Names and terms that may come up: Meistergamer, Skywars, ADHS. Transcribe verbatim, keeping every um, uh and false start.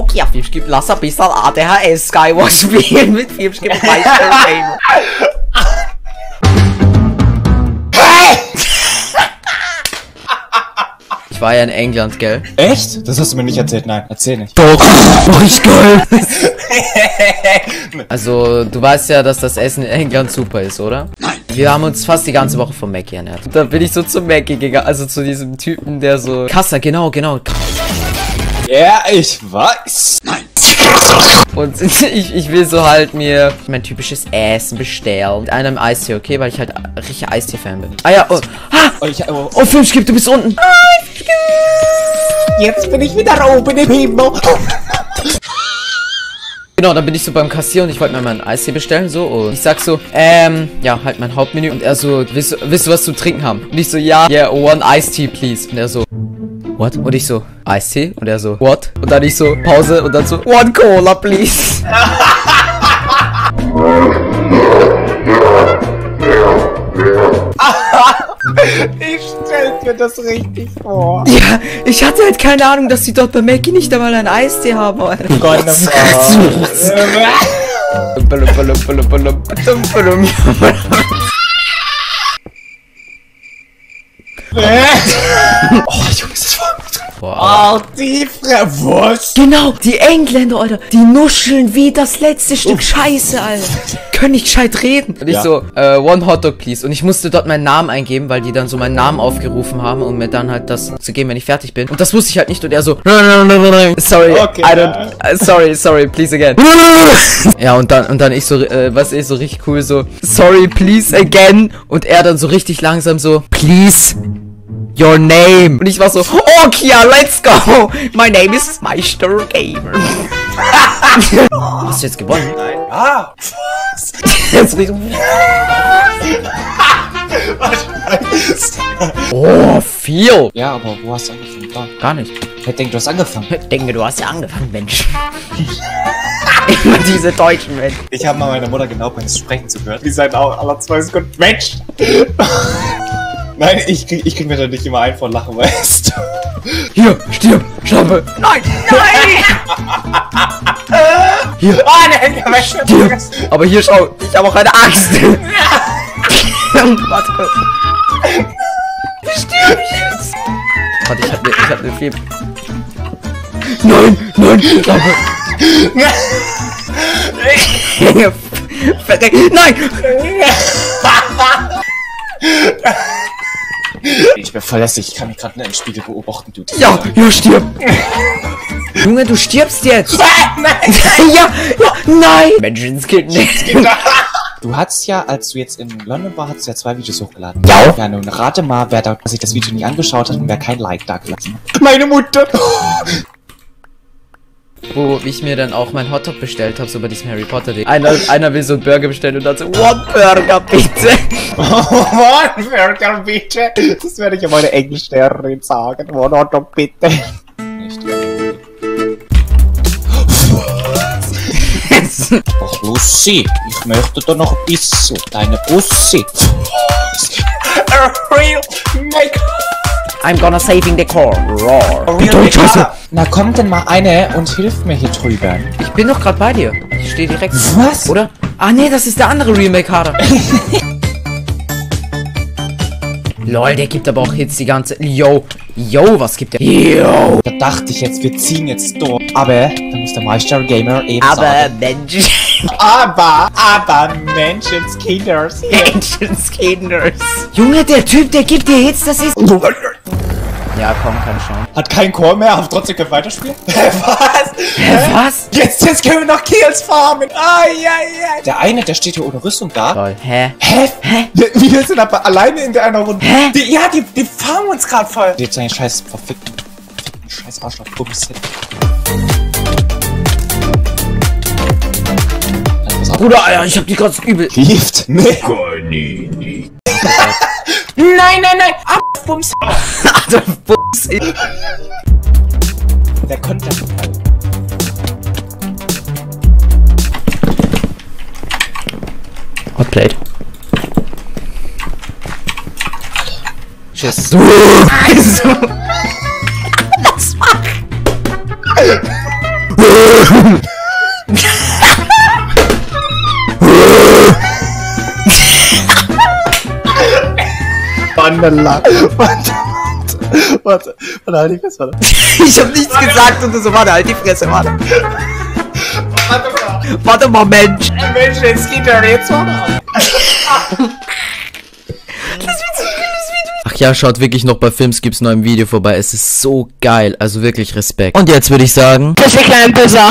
Okay, ja, Fiebschgib, lass ein bisschen A D H S Skywars spielen mit Fiebschgib Meistergamer. Ich war ja in England, gell? Echt? Das hast du mir nicht erzählt, nein, erzähl nicht. Doch, mach ich geil! Also, du weißt ja, dass das Essen in England super ist, oder? Nein. Wir haben uns fast die ganze Woche vom Mackey ernährt. Da bin ich so zum Mackey gegangen, also zu diesem Typen, der so... Kasser, genau, genau. Ja, ich weiß. Nein. Und ich, ich will so halt mir mein typisches Essen bestellen. Mit einem Eistee, okay? Weil ich halt richtig Eistee-Fan bin. Ah ja, oh. Ah! Oh, ich, oh, oh Fischkip, du bist unten. Jetzt bin ich wieder oben im Himmel. Genau, dann bin ich so beim Kassier und ich wollte mir mal einen Eistee bestellen, so. Und ich sag so, ähm, ja, halt mein Hauptmenü. Und er so, willst du, willst du was zu trinken haben? Und ich so, ja, yeah, one Eistee, please. Und er so, what? Und ich so, Eistee? Und er so, what? Und dann ich so, Pause und dann so, one Cola, please. Ich stell mir das richtig vor. Ja, ich hatte halt keine Ahnung, dass die dort bei Mackey nicht einmal einen Eistee haben. Gott, oh, Junge, ist das voll gut. Wow. Oh, die Frevurst. Genau, die Engländer, Alter. Die nuscheln wie das letzte Stück oh. Scheiße, Alter. Können nicht gescheit reden. Und ja. Ich so, äh, one Hotdog, please. Und ich musste dort meinen Namen eingeben, weil die dann so meinen Namen aufgerufen haben, um mir dann halt das zu geben, wenn ich fertig bin. Und das wusste ich halt nicht. Und er so, sorry, okay, I don't, uh, sorry, sorry, please again. Ja, und dann, und dann ich so, äh, was ist so richtig cool, so, sorry, please again. Und er dann so richtig langsam so, please. Your name. Und ich war so, okay, let's go. My name is Meistergamer. Hast du jetzt gewonnen? Nein. Ah. Jetzt riecht. Oh, viel. Ja, aber wo hast du angefangen? Da. Gar nicht. Ich denke, du hast angefangen. Ich denke, du hast ja angefangen, Mensch. Immer diese deutschen Menschen. Ich habe mal meiner Mutter genau beim Sprechen zugehört. Die seien auch aller zwei Sekunden Mensch. Nein, ich krieg, ich krieg mir da nicht immer ein von Lachen, weißt du? Hier, stirb, Schlampe! Nein, nein! Hier, oh, nein, ja, stirb. Aber hier, schau, ich habe auch eine Axt! Warte kurz. Ich stirb jetzt! Warte, ich hab ne, ich hab ne Fieber. Nein, nein, Schlampe! Verreck, nein! Ich bin voll lästig, ich kann mich gerade in einem Spiegel beobachten, du. Ja, ja, stirb! Junge, du stirbst jetzt! Nein! Ja, ja, nein! Menschenskind nicht! Du hattest ja, als du jetzt in London warst, hattest du ja zwei Videos hochgeladen. Ja! Ja, nun rate mal, wer da, sich das Video nie angeschaut hat und wer kein Like da gelassen hat. Meine Mutter! Wo ich mir dann auch mein Hotdog bestellt habe, so bei diesem Harry Potter Ding. Einer, einer will so einen Burger bestellen und dann so, one Burger bitte! One Burger bitte! Das werde ich ja meine Englischlehrerin sagen. One Hotdog bitte! Nicht. Ach Lucy, ich möchte da noch ein bisschen deine Pussy. A real make I'm gonna saving the core. Roar. Oh, na kommt denn mal eine und hilft mir hier drüber. Ich bin doch gerade bei dir. Ich stehe direkt. Was? Oder? Ah nee, das ist der andere Remake-Kader. Lol, der gibt aber auch Hits die ganze... Yo, yo, was gibt der? Yo. Da dachte ich jetzt, wir ziehen jetzt durch. Aber, da muss der Meistergamer eben aber sagen. Mensch... aber, aber, Menschenskinders. Menschenskinders. Junge, der Typ, der gibt dir Hits, das ist... Ja, komm, keine Chance. Hat keinen Core mehr, aber trotzdem können wir weiterspielen. Was? Hä? Was? Jetzt, jetzt können wir noch Kills farmen. Ah, ja, ja. Der eine, der steht hier ohne Rüstung da. Toll. Hä? Hä? Hä? Wir sind aber alleine in der einer Runde. Hä? Die, ja, die, die farmen uns gerade voll. Jetzt seinen scheiß verfickten, verfickten scheiß Arschloch. Bruder, Alter, ich hab die ganz übel. Hilft? Nee. Nein, nein, nein! Ab, Bums! Alter, Bums! Der konnte das nicht. Hot played. Tschüss. Du! Also! Was mach? Wanderland. Warte, warte, warte, halt die Fresse, warte. Ich hab nichts gesagt und du so, warte, halt die Fresse, warte. Warte mal. Warte mal, Mensch. Ey, Mensch, jetzt geht der jetzt vorne. Ach ja, schaut wirklich noch bei Films gibt's noch ein Video vorbei. Es ist so geil, also wirklich Respekt. Und jetzt würde ich sagen, bis wir kleinen Böser.